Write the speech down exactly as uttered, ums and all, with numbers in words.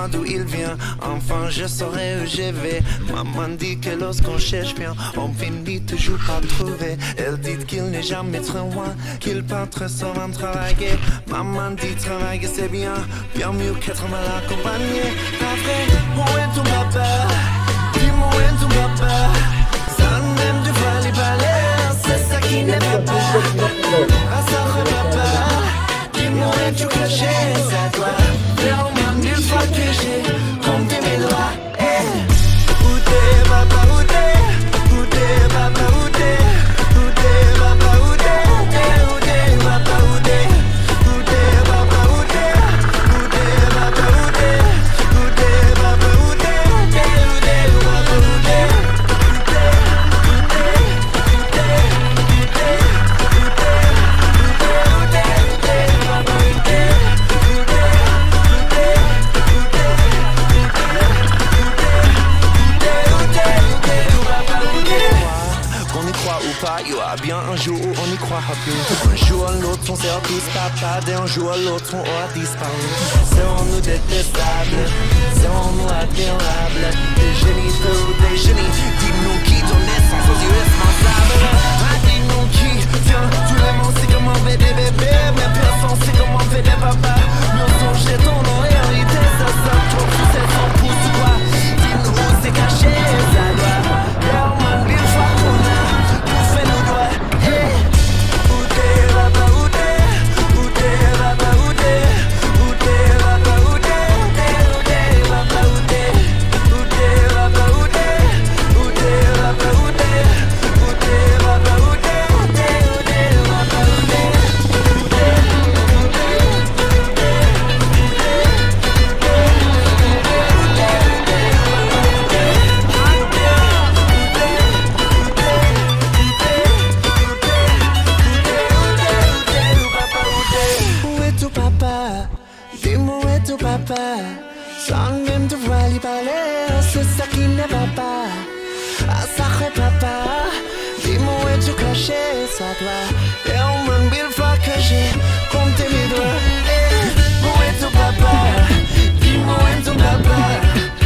moi d'où il vient. Enfin je saurai où je vais. Maman dit que lorsqu'on cherche bien, on finit toujours par trouver. Elle dit qu'il n'est jamais trop loin, qu'il part très souvent travailler. Maman dit travailler c'est bien, bien mieux qu'être mal accompagné. Après, où est ton papa? Dis-moi où est ton papa? Ça n'aime du pas les balais, c'est ça qui n'aime pas. Ah ça re papa, dis-moi où est tu caché, ça doit faire au moins mille fois que j'ai compté mes doigts. Où t'es papa, où t'es? Où t'es papa, où t'es? Où t'es papa, où t'es? Où t'es papa, où t'es? Où t'es papa, où t'es? Où t'es papa, où t'es? Où t'es papa, où t'es? Où t'es papa, où t'es? Il y aura bien un jour où on y croira plus. Un jour à l'autre on sera tous papa, d'un jour à l'autre on aura disparu. Serons-nous détestables? Serons-nous admirables? Des génies ou des génies? Dis-nous qui donne naissance aux irresponsables. Ah, dis-nous qui? Tiens, tout le monde sait comment on fait des bébés, mais personne sait comment on fait des papas. Nous on songe ton nom et on y teste ça, ça trop fou, c'est trop pour toi. Dis-nous où c'est caché, ça doit faire moins mille fois qu'on a. Papa, dis-moi où est ton papa?